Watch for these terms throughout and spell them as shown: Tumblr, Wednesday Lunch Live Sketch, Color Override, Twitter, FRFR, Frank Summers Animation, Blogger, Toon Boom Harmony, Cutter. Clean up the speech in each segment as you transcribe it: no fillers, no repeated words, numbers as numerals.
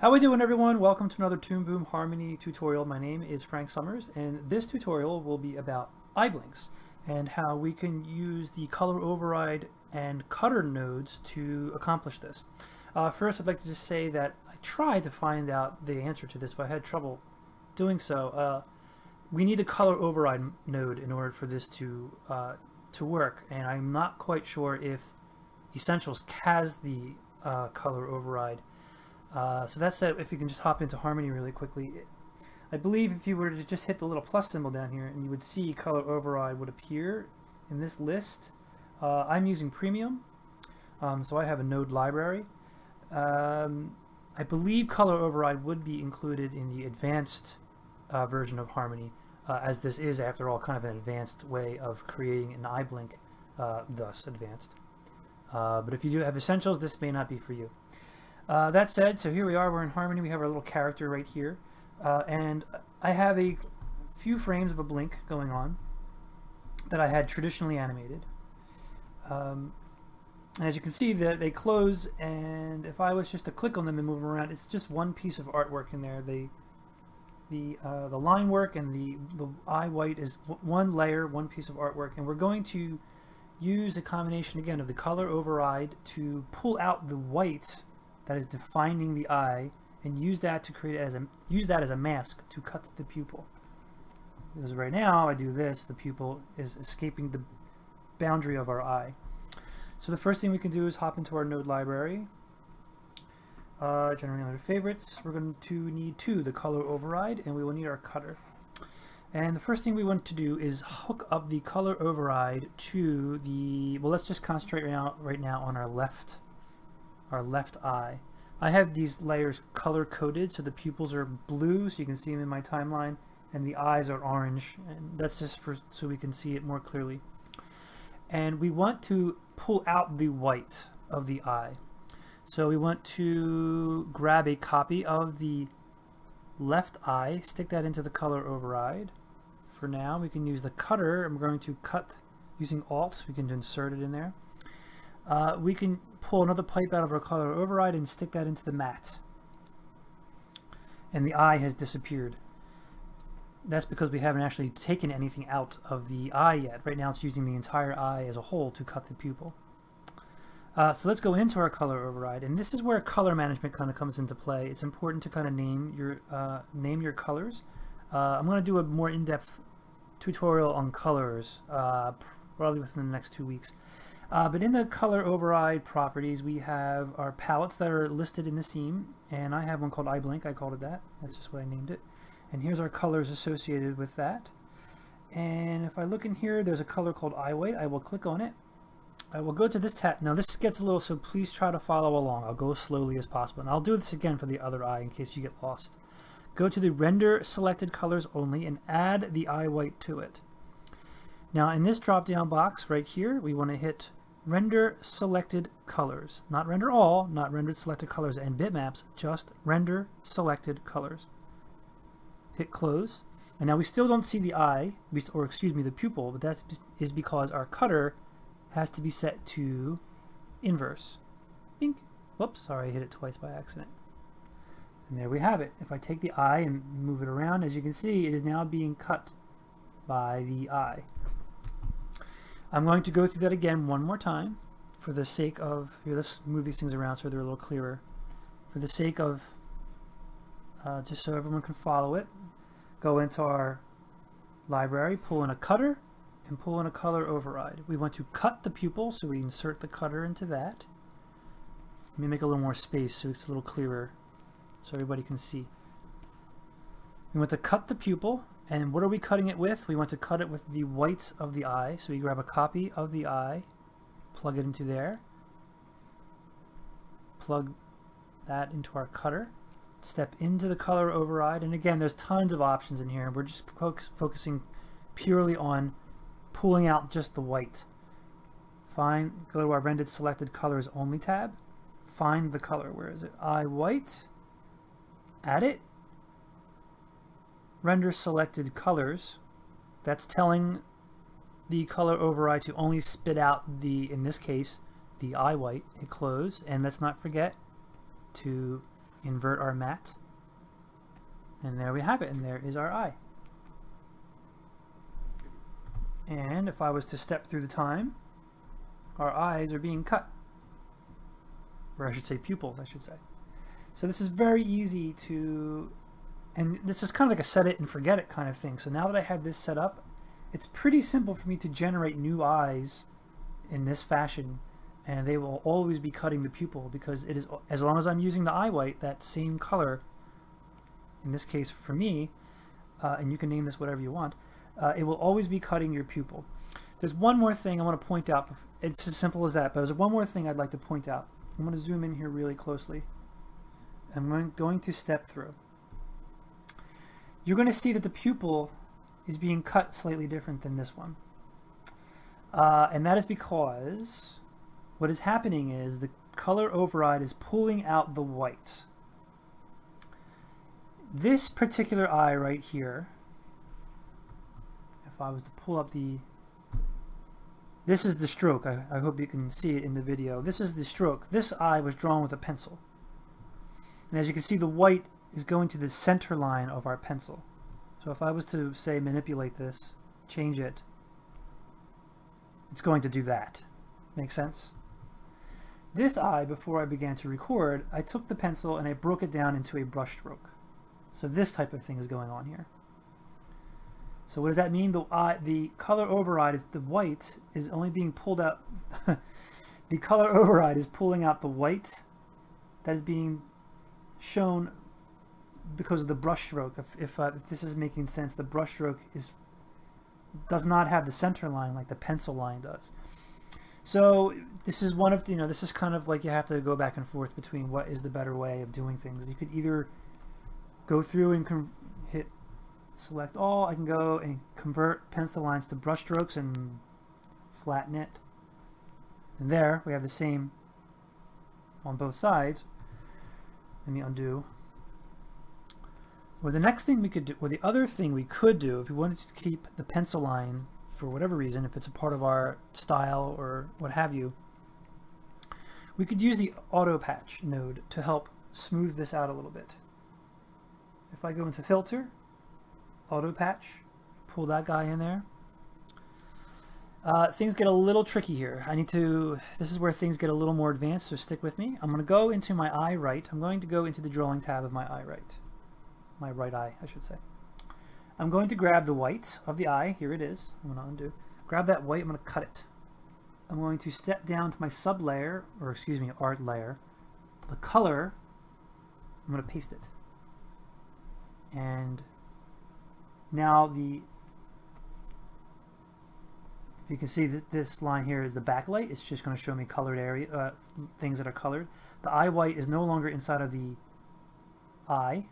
How we doing, everyone? Welcome to another Toon Boom Harmony tutorial. My name is Frank Summers, and this tutorial will be about eye blinks and how we can use the color override and cutter nodes to accomplish this. First, I'd like to just say that I tried to find out the answer to this, but I had trouble doing so. We need a color override node in order for this to work, and I'm not quite sure if Essentials has the color override. So that said, if you can just hop into Harmony really quickly, I believe if you were to just hit the little plus symbol down here, and you would see color override would appear in this list. I'm using Premium, so I have a node library. I believe color override would be included in the advanced version of Harmony, as this is, after all, kind of an advanced way of creating an eye blink, thus advanced. But if you do have Essentials, this may not be for you. That said, so here we are, we're in Harmony, we have our little character right here, and I have a few frames of a blink going on that I had traditionally animated. And as you can see, they close, and if I was just to click on them and move them around, it's just one piece of artwork in there. The line work and the eye white is one layer, one piece of artwork, and we're going to use a combination, again, of the color override to pull out the white that is defining the eye, and use that to create as a mask to cut the pupil. Because right now I do this, the pupil is escaping the boundary of our eye. So the first thing we can do is hop into our node library. Generally under favorites, we're going to need the color override, and we will need our cutter. And the first thing we want to do is hook up the color override to the, well, let's just concentrate right now on our left eye. I have these layers color coded, so the pupils are blue, so you can see them in my timeline, and the eyes are orange, and that's just so we can see it more clearly. And we want to pull out the white of the eye. So we want to grab a copy of the left eye, stick that into the color override. For now, we can use the cutter, and we're going to cut using Alt, we can insert it in there. We can pull another pipe out of our color override and stick that into the mat. And the eye has disappeared. That's because we haven't actually taken anything out of the eye yet. Right now it's using the entire eye as a whole to cut the pupil. So let's go into our color override, and this is where color management kind of comes into play. It's important to kind of name your colors. I'm going to do a more in-depth tutorial on colors probably within the next 2 weeks. But in the color override properties, we have our palettes that are listed in the scene, and I have one called eye blink. I called it that. That's just what I named it. And here's our colors associated with that. And if I look in here, there's a color called eye white. I will click on it. I will go to this tab. Now this gets a little, so please try to follow along. I'll go as slowly as possible. And I'll do this again for the other eye in case you get lost. Go to the render selected colors only and add the eye white to it. Now in this drop down box right here, we want to hit render selected colors, not render all, not rendered selected colors and bitmaps, just render selected colors. Hit close, and now we still don't see the eye, or excuse me, the pupil, but that is because our cutter has to be set to inverse. Bink. Whoops, sorry, I hit it twice by accident. And there we have it. If I take the eye and move it around, as you can see, it is now being cut by the eye. I'm going to go through that again one more time for the sake of, here, let's move these things around so they're a little clearer. For the sake of, just so everyone can follow it, go into our library, pull in a cutter, and pull in a color override. We want to cut the pupil, so we insert the cutter into that. Let me make a little more space so it's a little clearer so everybody can see. We want to cut the pupil. And what are we cutting it with? We want to cut it with the white of the eye. So we grab a copy of the eye, plug it into there, plug that into our cutter, step into the color override. And again, there's tons of options in here. We're just focusing purely on pulling out just the white. Find, go to our rendered selected colors only tab, find the color. Where is it? Eye white, add it. Render selected colors, that's telling the color override to only spit out the, in this case, the eye white. Hit close, and let's not forget to invert our mat, and there we have it, and there is our eye. And if I was to step through the time, our eyes are being cut, or I should say pupils, I should say. So this is very easy to, and this is kind of like a set it and forget it kind of thing. So now that I have this set up, it's pretty simple for me to generate new eyes in this fashion, and they will always be cutting the pupil, because it is, as long as I'm using the eye white, that same color, in this case for me, and you can name this whatever you want, it will always be cutting your pupil. There's one more thing I want to point out. It's as simple as that, but there's one more thing I'd like to point out. I'm going to zoom in here really closely. I'm going to step through. You're going to see that the pupil is being cut slightly different than this one. And that is because what is happening is the color override is pulling out the white. This particular eye right here, if I was to pull up the, this is the stroke. I hope you can see it in the video. This is the stroke. This eye was drawn with a pencil. And as you can see, the white is going to the center line of our pencil. So if I was to, say, manipulate this, change it, it's going to do that. Make sense? This eye, before I began to record, I took the pencil and I broke it down into a brush stroke. So this type of thing is going on here. So what does that mean? The color override is, the white is only being pulled out, the color override is pulling out the white that is being shown because of the brush stroke. If this is making sense, the brush stroke is, does not have the center line like the pencil line does. So this is one of, you know, this is kind of like you have to go back and forth between what is the better way of doing things. You could either go through and hit select all. I can go and convert pencil lines to brush strokes and flatten it. And there we have the same on both sides. Let me undo. Or the next thing we could do, or the other thing we could do, if we wanted to keep the pencil line for whatever reason, if it's a part of our style or what have you, we could use the auto patch node to help smooth this out a little bit. If I go into filter, auto patch, pull that guy in there, things get a little tricky here. I need to, this is where things get a little more advanced, so stick with me. I'm going to go into my eye right. I'm going to go into the drawing tab of my eye right. My right eye, I should say. I'm going to grab the white of the eye. Here it is. I'm going to undo. Grab that white. I'm going to cut it. I'm going to step down to my sub layer, or excuse me, art layer. The color, I'm going to paste it. And now the, if you can see that this line here is the backlight. It's just going to show me colored area, things that are colored. The eye white is no longer inside of the eye.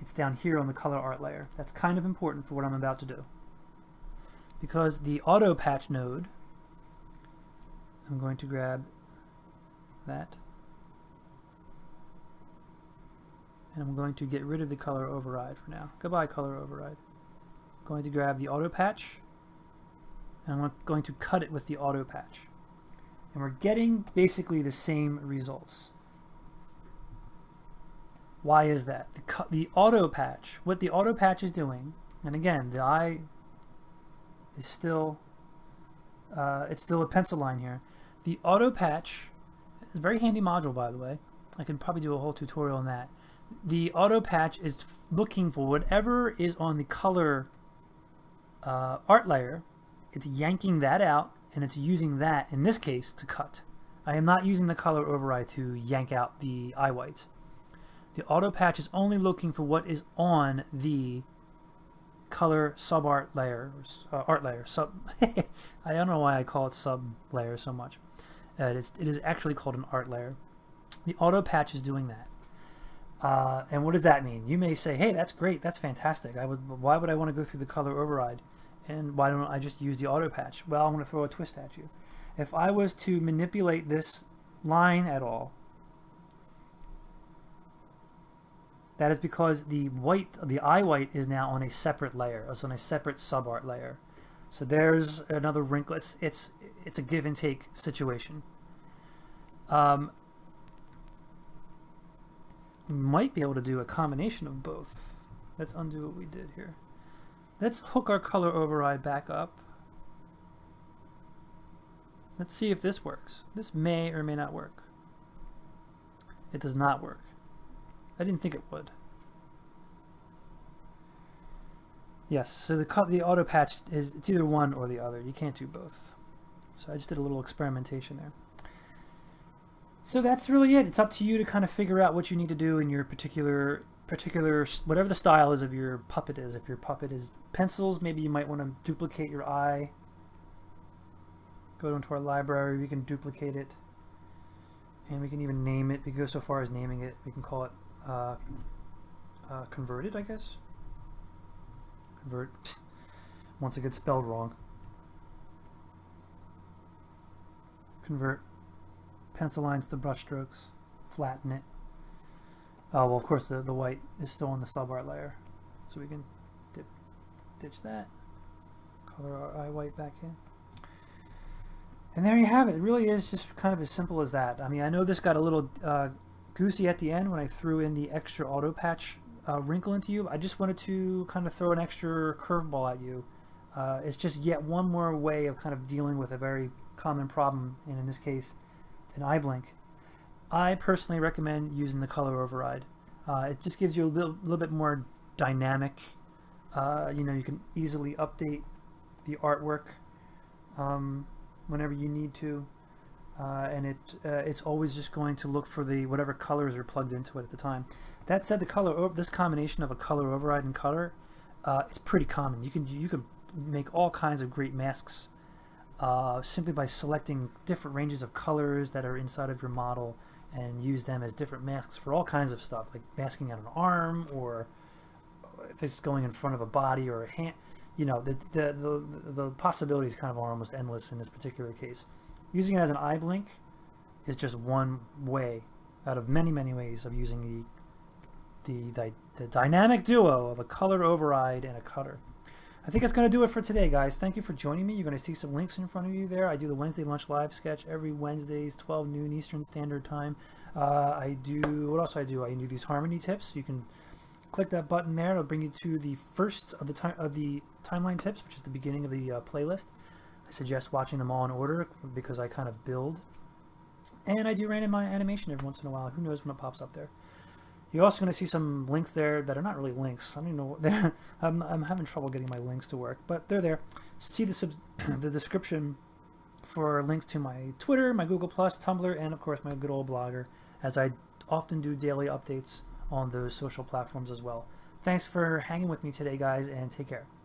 It's down here on the color art layer. That's kind of important for what I'm about to do. Because the auto patch node, I'm going to grab that. And I'm going to get rid of the color override for now. Goodbye, color override. I'm going to grab the auto patch, and I'm going to cut it with the auto patch. And we're getting basically the same results. Why is that? The auto patch, what the auto patch is doing, and again, the eye is still, it's still a pencil line here. The auto patch is a very handy module, by the way. I can probably do a whole tutorial on that. The auto patch is looking for whatever is on the color art layer. It's yanking that out, and it's using that, in this case, to cut. I am not using the color override to yank out the eye white. The auto patch is only looking for what is on the color sub art layer, art layer sub. I don't know why I call it sub layer so much. It is actually called an art layer. The auto patch is doing that. And what does that mean? You may say, "Hey, that's great. That's fantastic. Why would I want to go through the color override? And why don't I just use the auto patch?" Well, I'm going to throw a twist at you. If I was to manipulate this line at all, that is because the eye white is now on a separate layer. It's on a separate sub art layer. So there's another wrinkle. It's a give and take situation. might be able to do a combination of both. Let's undo what we did here. Let's hook our color override back up. Let's see if this works. This may or may not work. It does not work. I didn't think it would. Yes, so the auto patch is, it's either one or the other. You can't do both. So I just did a little experimentation there. So that's really it. It's up to you to kind of figure out what you need to do in your particular whatever the style is of your puppet is. If your puppet is pencils, maybe you might want to duplicate your eye. Go into our library, we can duplicate it, and we can even name it. We can go so far as naming it. We can call it converted, I guess. Convert. Once it gets spelled wrong. Convert pencil lines to brush strokes, flatten it. Oh, well, of course the white is still on the subart layer, so we can ditch that. Color our eye white back in. And there you have it. It really is just kind of as simple as that. I mean, I know this got a little goosey at the end when I threw in the extra auto patch wrinkle into you. I just wanted to kind of throw an extra curveball at you. It's just yet one more way of kind of dealing with a very common problem, and in this case, an eye blink. I personally recommend using the color override. It just gives you a little bit more dynamic. You know, you can easily update the artwork whenever you need to, and it's always just going to look for the whatever colors are plugged into it at the time. That said, the color this combination of a color override and color is pretty common. You can make all kinds of great masks simply by selecting different ranges of colors that are inside of your model and use them as different masks for all kinds of stuff, like masking out an arm, or if it's going in front of a body or a hand. You know, the possibilities kind of are almost endless in this particular case. Using it as an eye blink is just one way out of many, many ways of using the dynamic duo of a color override and a cutter. I think that's going to do it for today, guys. Thank you for joining me. You're going to see some links in front of you there. I do the Wednesday Lunch Live Sketch every Wednesdays, 12 noon Eastern Standard Time. I do, what else do? I do these harmony tips. You can click that button there. It'll bring you to the first of the timeline tips, which is the beginning of the playlist. I suggest watching them all in order because I kind of build. And I do random animation every once in a while. Who knows when it pops up there. You're also going to see some links there that are not really links. I don't even know what they're. I'm having trouble getting my links to work, but they're there. See the description for links to my Twitter, my Google+, Tumblr, and of course my good old Blogger, as I often do daily updates on those social platforms as well. Thanks for hanging with me today, guys, and take care.